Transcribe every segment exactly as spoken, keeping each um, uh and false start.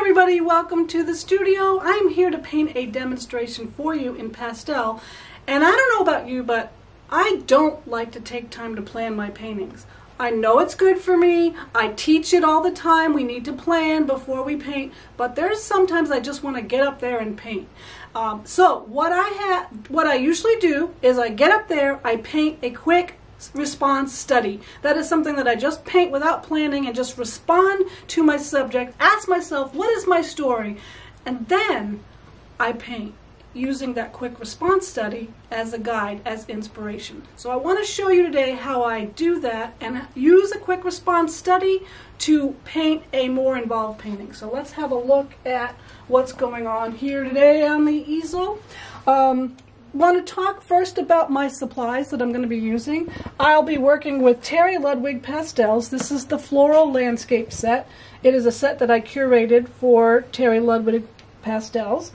Everybody, welcome to the studio. I'm here to paint a demonstration for you in pastel, and I don't know about you, but I don't like to take time to plan my paintings. I know it's good for me. I teach it all the time. We need to plan before we paint, but there's sometimes I just want to get up there and paint. Um, so what I have, what I usually do is I get up there, I paint a quick response study. That is something that I just paint without planning and just respond to my subject, ask myself, what is my story? And then I paint using that quick response study as a guide, as inspiration. So I want to show you today how I do that and use a quick response study to paint a more involved painting. So let's have a look at what's going on here today on the easel. Um, I want to talk first about my supplies that I'm going to be using. I'll be working with Terry Ludwig Pastels. This is the Floral Landscape set. It is a set that I curated for Terry Ludwig Pastels.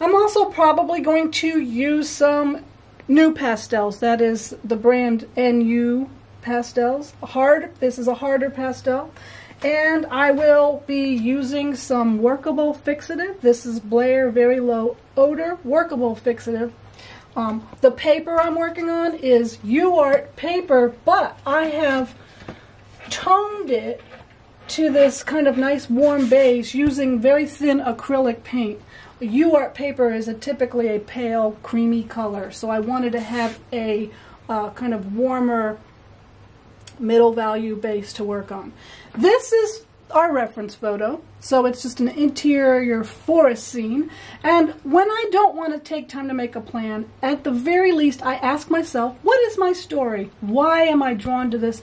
I'm also probably going to use some NuPastels. That is the brand NuPastels. Hard. This is a harder pastel. And I will be using some workable fixative. This is Blair Very Low Odor Workable Fixative. Um, the paper I'm working on is U A R T paper, but I have toned it to this kind of nice warm beige using very thin acrylic paint. U A R T paper is a typically a pale, creamy color, so I wanted to have a uh, kind of warmer middle value base to work on. This is our reference photo, so it's just an interior forest scene, and when I don't want to take time to make a plan, at the very least I ask myself, what is my story? Why am I drawn to this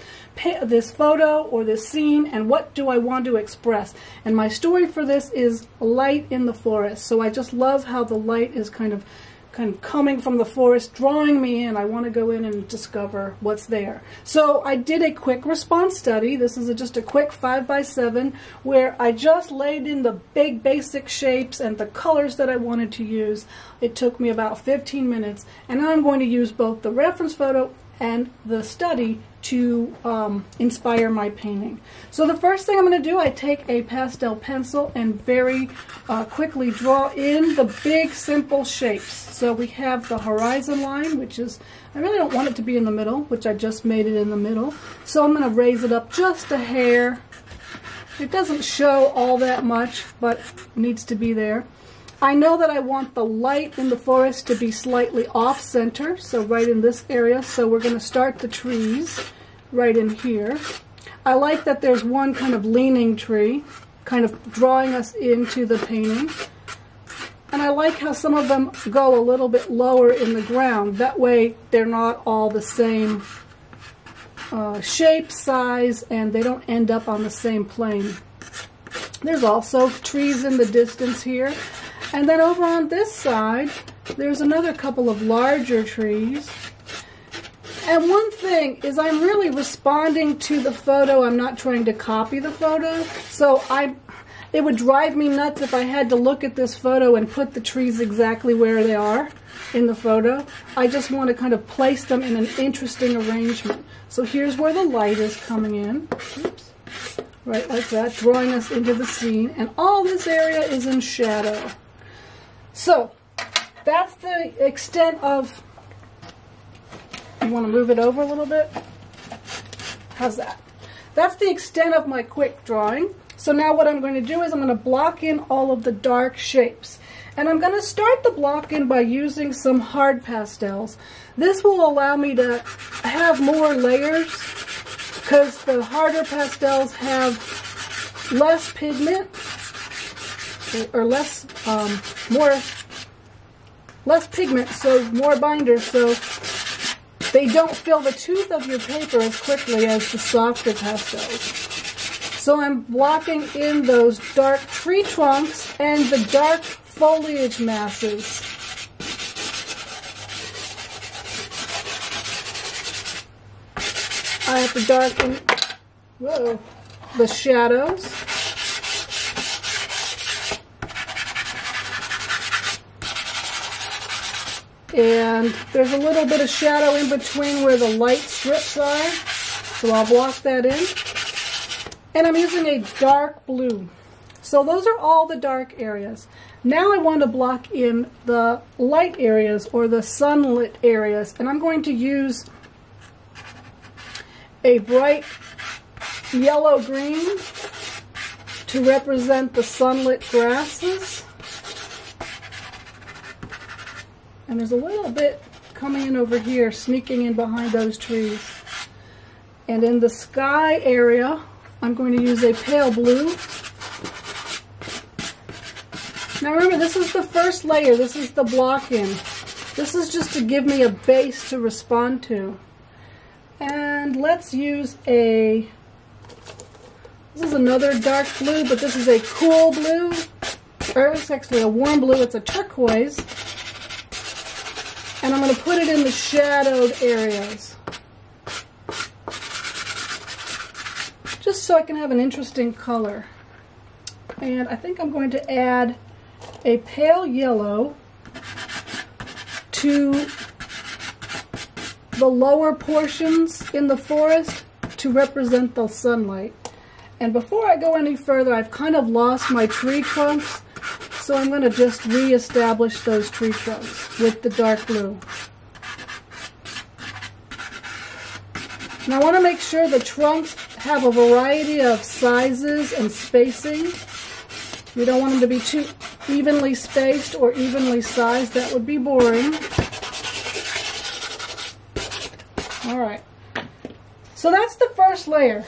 this photo or this scene, and what do I want to express? And my story for this is light in the forest, so I just love how the light is kind of kind of coming from the forest, drawing me in. I want to go in and discover what's there. So I did a quick response study. This is a, just a quick five by seven where I just laid in the big basic shapes and the colors that I wanted to use. It took me about fifteen minutes, and I'm going to use both the reference photo and the study to um, inspire my painting. So the first thing I'm going to do, I take a pastel pencil and very uh, quickly draw in the big simple shapes. So we have the horizon line, which is, I really don't want it to be in the middle, which I just made it in the middle. So I'm going to raise it up just a hair. It doesn't show all that much, but needs to be there. I know that I want the light in the forest to be slightly off-center, so right in this area, so we're going to start the trees right in here. I like that there's one kind of leaning tree, kind of drawing us into the painting. And I like how some of them go a little bit lower in the ground. That way they're not all the same uh, shape, size, and they don't end up on the same plane. There's also trees in the distance here. And then over on this side, there's another couple of larger trees. And one thing is I'm really responding to the photo. I'm not trying to copy the photo. So I, it would drive me nuts if I had to look at this photo and put the trees exactly where they are in the photo. I just want to kind of place them in an interesting arrangement. So here's where the light is coming in. Oops. Right like that, drawing us into the scene. And all this area is in shadow. So that's the extent of, you want to move it over a little bit? How's that? That's the extent of my quick drawing. So now what I'm going to do is I'm going to block in all of the dark shapes. And I'm going to start the block in by using some hard pastels. This will allow me to have more layers because the harder pastels have less pigment, or less, um, more, less pigment, so more binder, so they don't fill the tooth of your paper as quickly as the softer pastels. So I'm blocking in those dark tree trunks and the dark foliage masses. I have to darken, whoa, the shadows. And there's a little bit of shadow in between where the light strips are, so I'll block that in. And I'm using a dark blue. So those are all the dark areas. Now I want to block in the light areas or the sunlit areas, and I'm going to use a bright yellow green to represent the sunlit grasses. And there's a little bit coming in over here, sneaking in behind those trees. And in the sky area, I'm going to use a pale blue. Now remember, this is the first layer. This is the block-in. This is just to give me a base to respond to. And let's use a, this is another dark blue, but this is a cool blue, or it's actually a warm blue. It's a turquoise. And I'm going to put it in the shadowed areas, just so I can have an interesting color. And I think I'm going to add a pale yellow to the lower portions in the forest to represent the sunlight. And before I go any further, I've kind of lost my tree trunks, so I'm going to just reestablish those tree trunks with the dark blue. Now I want to make sure the trunks have a variety of sizes and spacing. We don't want them to be too evenly spaced or evenly sized. That would be boring. All right. So that's the first layer.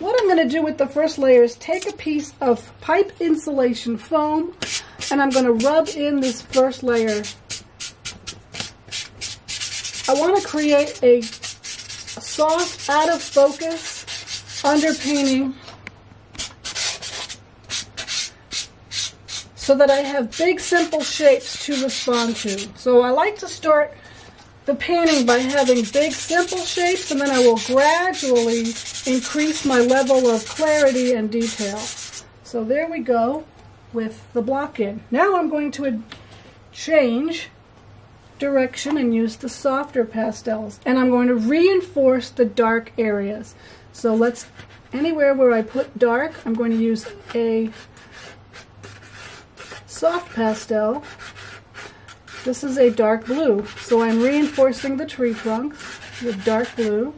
What I'm going to do with the first layer is take a piece of pipe insulation foam, and I'm going to rub in this first layer. I want to create a soft, out of focus underpainting, so that I have big, simple shapes to respond to. So I like to start the painting by having big, simple shapes, and then I will gradually increase my level of clarity and detail. So there we go with the block in. Now I'm going to change direction and use the softer pastels, and I'm going to reinforce the dark areas. So let's, anywhere where I put dark, I'm going to use a soft pastel. This is a dark blue, so I'm reinforcing the tree trunks with dark blue.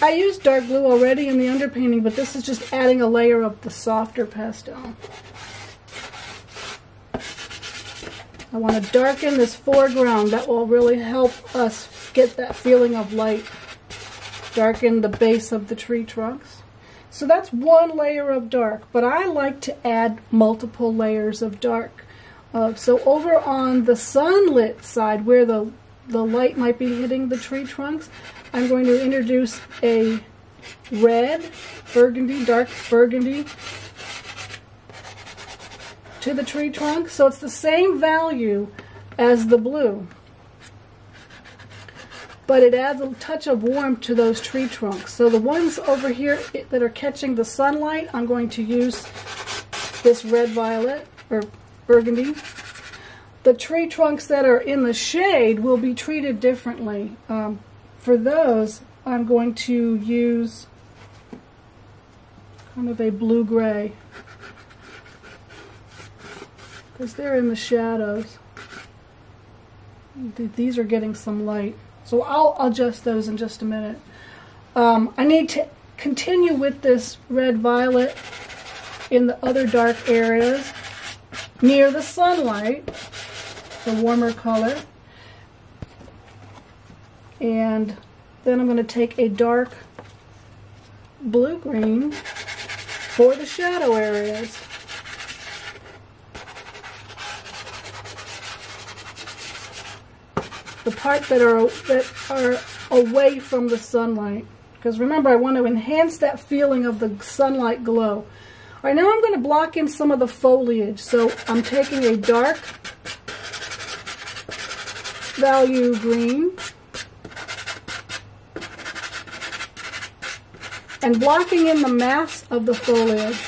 I used dark blue already in the underpainting, but this is just adding a layer of the softer pastel. I want to darken this foreground. That will really help us get that feeling of light. Darken the base of the tree trunks. So that's one layer of dark, but I like to add multiple layers of dark. Uh, so over on the sunlit side, where the, the light might be hitting the tree trunks, I'm going to introduce a red, burgundy, dark burgundy, to the tree trunk, so it's the same value as the blue, but it adds a touch of warmth to those tree trunks. So the ones over here that are catching the sunlight, I'm going to use this red violet or burgundy. The tree trunks that are in the shade will be treated differently. Um, for those, I'm going to use kind of a blue-gray, because they're in the shadows. These are getting some light. So I'll adjust those in just a minute. Um, I need to continue with this red violet in the other dark areas near the sunlight, the warmer color. And then I'm going to take a dark blue-green for the shadow areas. The part that are that are away from the sunlight, because remember, I want to enhance that feeling of the sunlight glow. All right, now I'm going to block in some of the foliage. So I'm taking a dark value green and blocking in the mass of the foliage.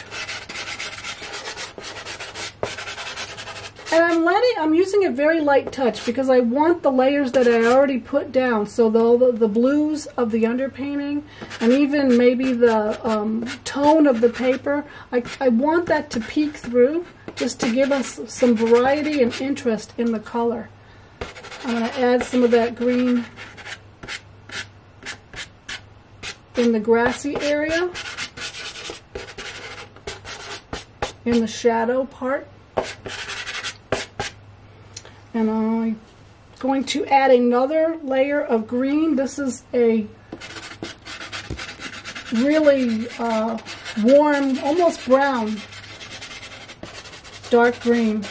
And I'm letting, I'm using a very light touch because I want the layers that I already put down. So the, the, the blues of the underpainting and even maybe the um, tone of the paper, I, I want that to peek through just to give us some variety and interest in the color. I'm going to add some of that green in the grassy area, in the shadow part. And I'm going to add another layer of green. This is a really uh, warm, almost brown, dark green.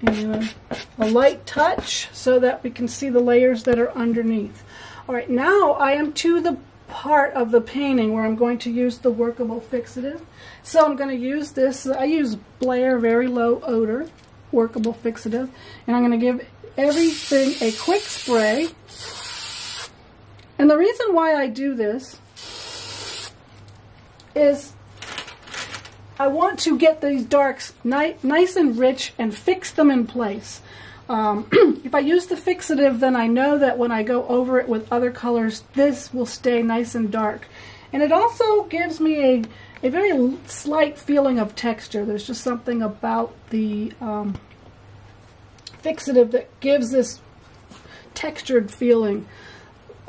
And a light touch so that we can see the layers that are underneath. All right, now I am to the part of the painting where I'm going to use the workable fixative. So I'm going to use this, I use Blair Very Low Odor workable fixative, and I'm going to give everything a quick spray. And the reason why I do this is I want to get these darks ni nice and rich and fix them in place. Um, if I use the fixative, then I know that when I go over it with other colors, this will stay nice and dark. And it also gives me a, a very slight feeling of texture. There's just something about the um, fixative that gives this textured feeling.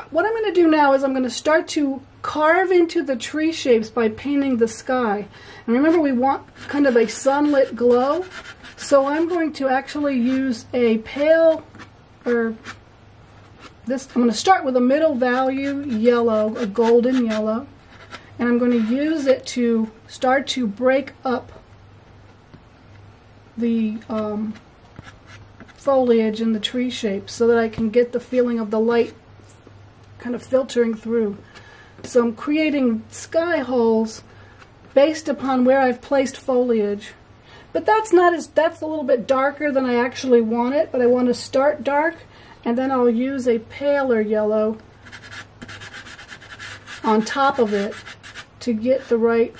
What I'm going to do now is I'm going to start to carve into the tree shapes by painting the sky. And remember, we want kind of a sunlit glow. So I'm going to actually use a pale, or this, I'm going to start with a middle value yellow, a golden yellow, and I'm going to use it to start to break up the um, foliage in the tree shape so that I can get the feeling of the light kind of filtering through. So I'm creating sky holes based upon where I've placed foliage. But that's not as, that's a little bit darker than I actually want it, but I want to start dark, and then I'll use a paler yellow on top of it to get the right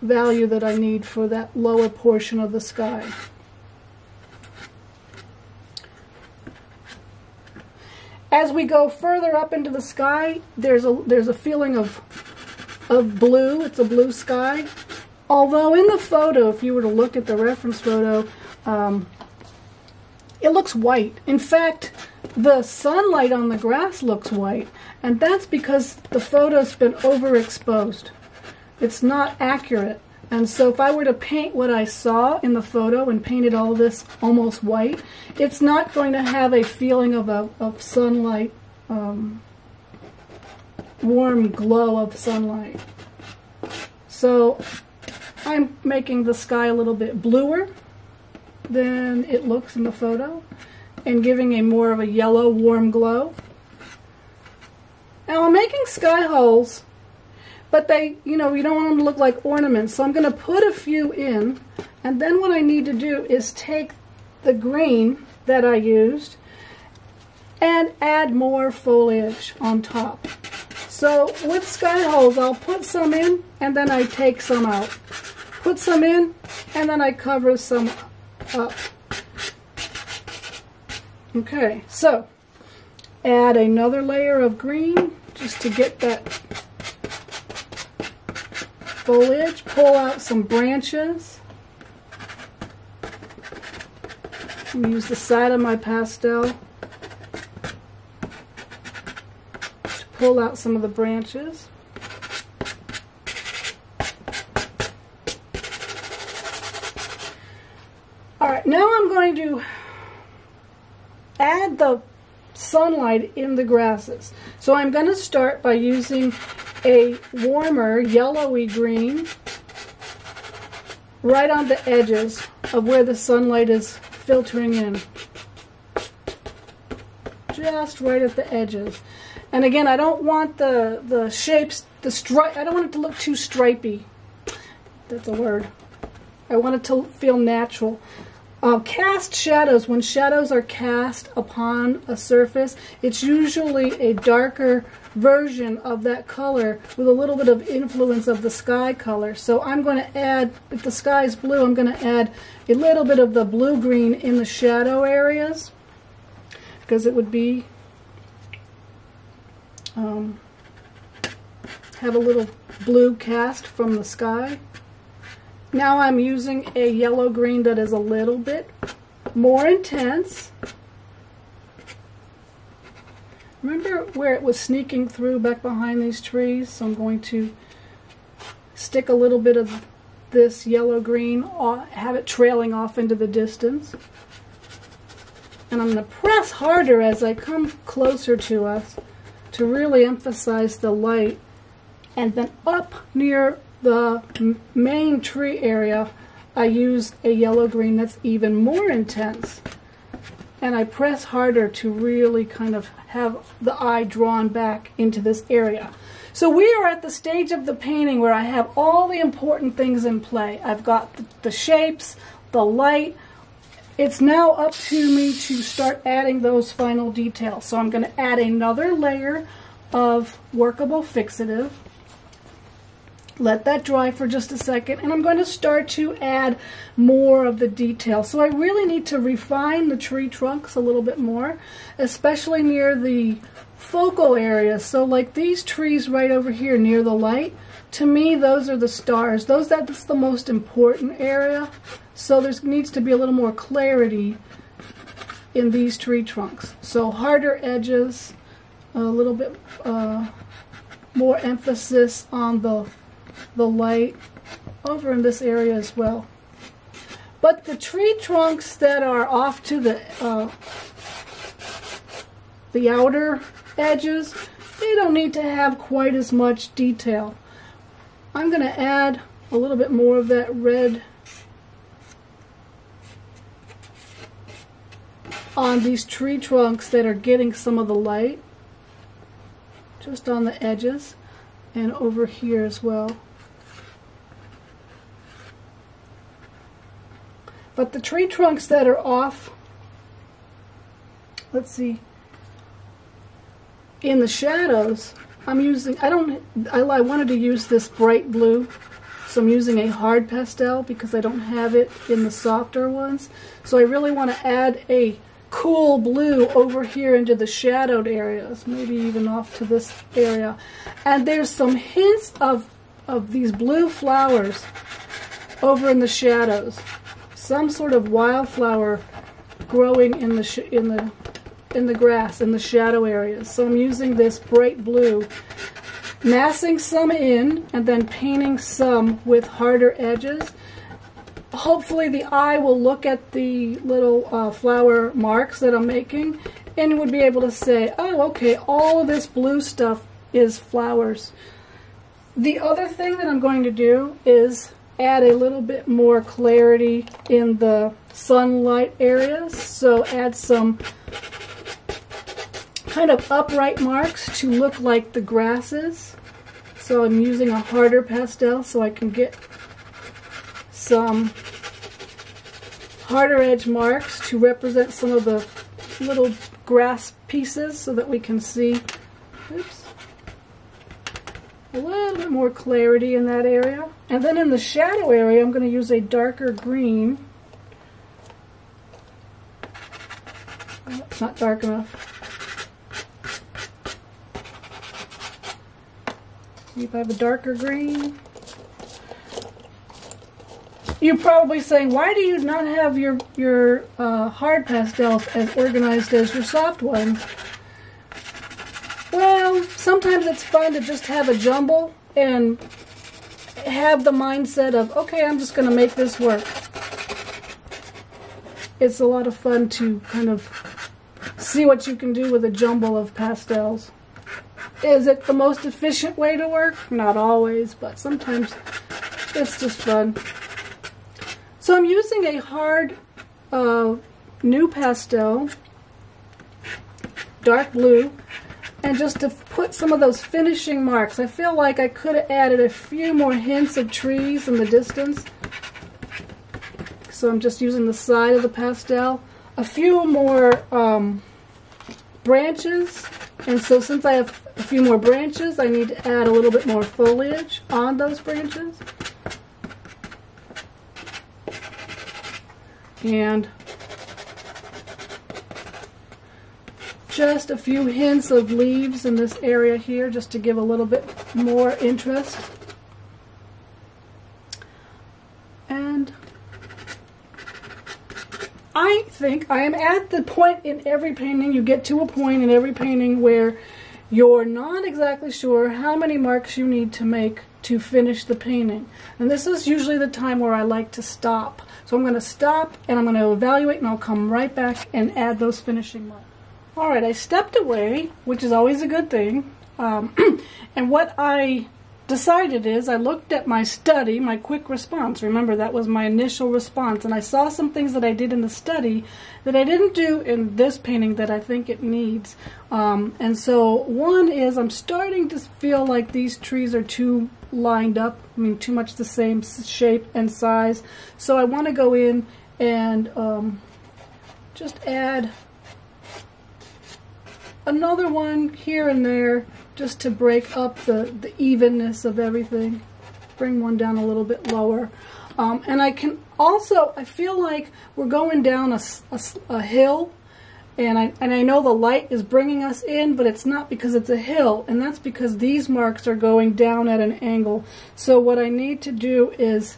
value that I need for that lower portion of the sky. As we go further up into the sky, there's a, there's a feeling of, of blue. It's a blue sky. Although in the photo, if you were to look at the reference photo, um, it looks white. In fact, the sunlight on the grass looks white, and that's because the photo's been overexposed. It's not accurate. And so if I were to paint what I saw in the photo and painted all this almost white, it's not going to have a feeling of, a, of sunlight, um, warm glow of sunlight. So I'm making the sky a little bit bluer than it looks in the photo and giving a more of a yellow warm glow. Now I'm making sky holes, but they, you know, you don't want them to look like ornaments, so I'm going to put a few in, and then what I need to do is take the green that I used and add more foliage on top. So with sky holes, I'll put some in and then I take some out. Put some in, and then I cover some up. Okay, so add another layer of green just to get that foliage. Pull out some branches. I'm gonna use the side of my pastel to pull out some of the branches. Now I'm going to add the sunlight in the grasses. So I'm going to start by using a warmer yellowy green right on the edges of where the sunlight is filtering in. Just right at the edges. And again, I don't want the, the shapes, the stri- I don't want it to look too stripey. That's a word. I want it to feel natural. Uh, cast shadows. When shadows are cast upon a surface, it's usually a darker version of that color with a little bit of influence of the sky color. So I'm going to add, if the sky is blue, I'm going to add a little bit of the blue-green in the shadow areas, because it would be, um, have a little blue cast from the sky. Now I'm using a yellow-green that is a little bit more intense. Remember where it was sneaking through back behind these trees? So I'm going to stick a little bit of this yellow-green, have it trailing off into the distance. And I'm going to press harder as I come closer to us to really emphasize the light. And then up near the main tree area, I use a yellow-green that's even more intense. And I press harder to really kind of have the eye drawn back into this area. So we are at the stage of the painting where I have all the important things in play. I've got the shapes, the light. It's now up to me to start adding those final details. So I'm going to add another layer of workable fixative. Let that dry for just a second, and I'm going to start to add more of the detail. So I really need to refine the tree trunks a little bit more, especially near the focal area. So like these trees right over here near the light, to me those are the stars. Those, that's the most important area. So there needs to be a little more clarity in these tree trunks. So harder edges, a little bit uh, more emphasis on the the light over in this area as well. But the tree trunks that are off to the uh, the outer edges, they don't need to have quite as much detail. I'm going to add a little bit more of that red on these tree trunks that are getting some of the light, just on the edges and over here as well. But the tree trunks that are off, let's see, in the shadows, I'm using, I don't, I, I wanted to use this bright blue, so I'm using a hard pastel because I don't have it in the softer ones. So I really want to add a cool blue over here into the shadowed areas, maybe even off to this area. And there's some hints of, of these blue flowers over in the shadows. Some sort of wildflower growing in the sh in the in the grass in the shadow areas. So I'm using this bright blue, massing some in and then painting some with harder edges. Hopefully the eye will look at the little uh, flower marks that I'm making and would be able to say, oh, okay, all of this blue stuff is flowers. The other thing that I'm going to do is add a little bit more clarity in the sunlight areas. So add some kind of upright marks to look like the grasses. So I'm using a harder pastel so I can get some harder edge marks to represent some of the little grass pieces so that we can see, oops, a little bit more clarity in that area. And then in the shadow area, I'm going to use a darker green. Oh, it's not dark enough. See if I have a darker green. You're probably saying, why do you not have your, your uh, hard pastels as organized as your soft ones? Well, sometimes it's fun to just have a jumble and have the mindset of, okay, I'm just going to make this work. It's a lot of fun to kind of see what you can do with a jumble of pastels. Is it the most efficient way to work? Not always, but sometimes it's just fun. So I'm using a hard uh, NuPastel, dark blue, and just to put some of those finishing marks. I feel like I could have added a few more hints of trees in the distance. so I'm just using the side of the pastel. A few more um, branches, and so since I have a few more branches, I need to add a little bit more foliage on those branches. And just a few hints of leaves in this area here, just to give a little bit more interest. And I think I am at the point in every painting, you get to a point in every painting where you're not exactly sure how many marks you need to make to finish the painting. And this is usually the time where I like to stop. So I'm going to stop and I'm going to evaluate, and I'll come right back and add those finishing marks. All right, I stepped away, which is always a good thing, um, and what I decided is I looked at my study, my quick response. Remember, that was my initial response, and I saw some things that I did in the study that I didn't do in this painting that I think it needs. Um, and so one is I'm starting to feel like these trees are too lined up, I mean too much the same shape and size, so I want to go in and um, just add another one here and there, just to break up the, the evenness of everything. Bring one down a little bit lower. Um, and I can also, I feel like we're going down a, a, a hill, and I, and I know the light is bringing us in, but it's not because it's a hill, and that's because these marks are going down at an angle. So what I need to do is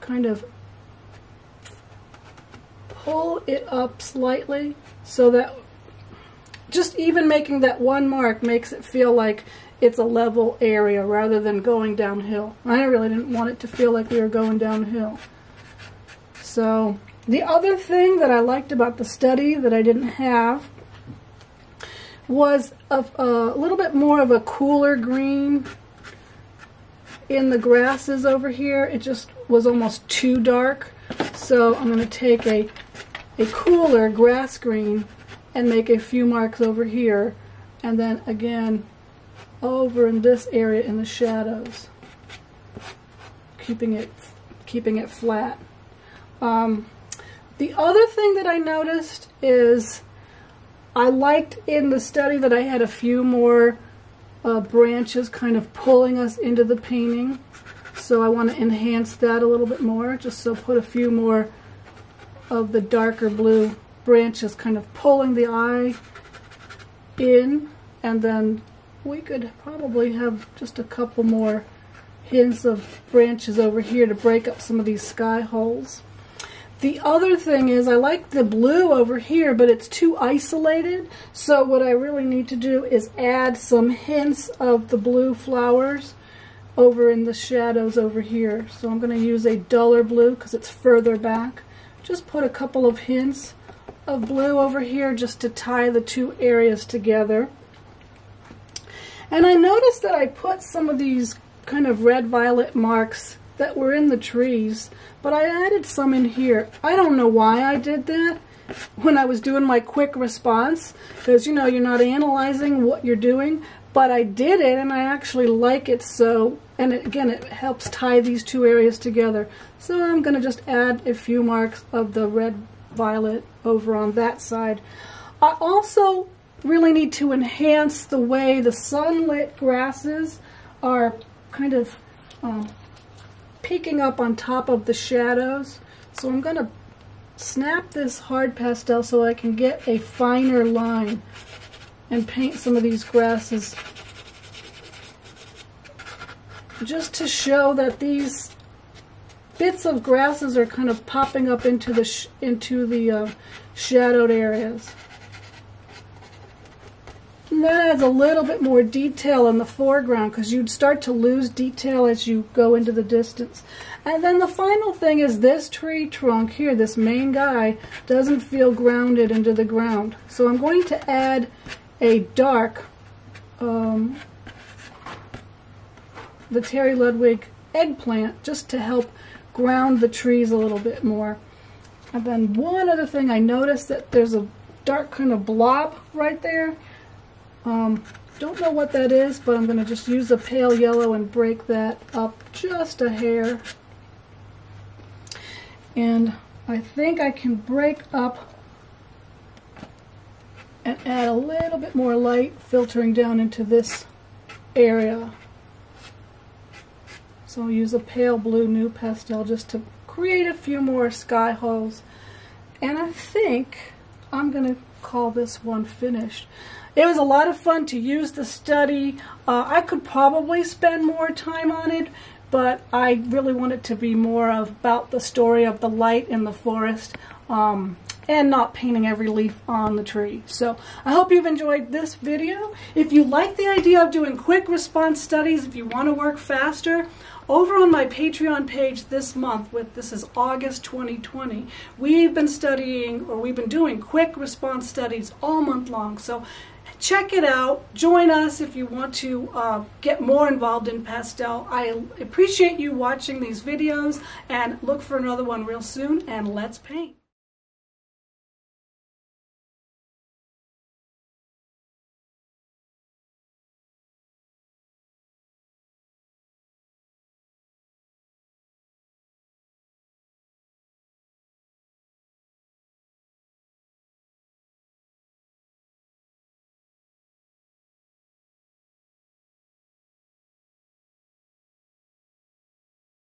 kind of pull it up slightly so that just even making that one mark makes it feel like it's a level area rather than going downhill. I really didn't want it to feel like we were going downhill. So the other thing that I liked about the study that I didn't have was a, a little bit more of a cooler green in the grasses over here. It just was almost too dark. So I'm going to take a, a cooler grass green and make a few marks over here, and then again over in this area in the shadows, keeping it keeping it flat. Um, the other thing that I noticed is I liked in the study that I had a few more uh, branches kind of pulling us into the painting, so I want to enhance that a little bit more, just so put a few more of the darker blue branches kind of pulling the eye in, and then we could probably have just a couple more hints of branches over here to break up some of these sky holes. The other thing is I like the blue over here, but it's too isolated, so what I really need to do is add some hints of the blue flowers over in the shadows over here. So I'm going to use a duller blue because it's further back. Just put a couple of hints of blue over here just to tie the two areas together. And I noticed that I put some of these kind of red violet marks that were in the trees, but I added some in here. I don't know why I did that when I was doing my quick response, because you know you're not analyzing what you're doing, but I did it and I actually like it. So, and it, again, it helps tie these two areas together. So I'm going to just add a few marks of the red violet over on that side. I also really need to enhance the way the sunlit grasses are kind of um, peeking up on top of the shadows. So I'm going to snap this hard pastel so I can get a finer line and paint some of these grasses just to show that these bits of grasses are kind of popping up into the sh into the uh, shadowed areas. And that adds a little bit more detail in the foreground, because you'd start to lose detail as you go into the distance. And then the final thing is this tree trunk here, this main guy, doesn't feel grounded into the ground. So I'm going to add a dark, um, the Terry Ludwig eggplant, just to help ground the trees a little bit more. And then one other thing, I noticed that there's a dark kind of blob right there. Um, don't know what that is, but I'm going to just use a pale yellow and break that up just a hair. And I think I can break up and add a little bit more light filtering down into this area. So I'll use a pale blue new pastel just to create a few more sky holes. And I think I'm going to call this one finished. It was a lot of fun to use the study. Uh, I could probably spend more time on it, but I really want it to be more about the story of the light in the forest um, and not painting every leaf on the tree. So I hope you've enjoyed this video. If you like the idea of doing quick response studies, if you want to work faster, over on my Patreon page this month, with this is August twenty twenty, we've been studying, or we've been doing quick response studies all month long. So check it out. Join us if you want to uh, get more involved in pastel. I appreciate you watching these videos, and look for another one real soon, and let's paint.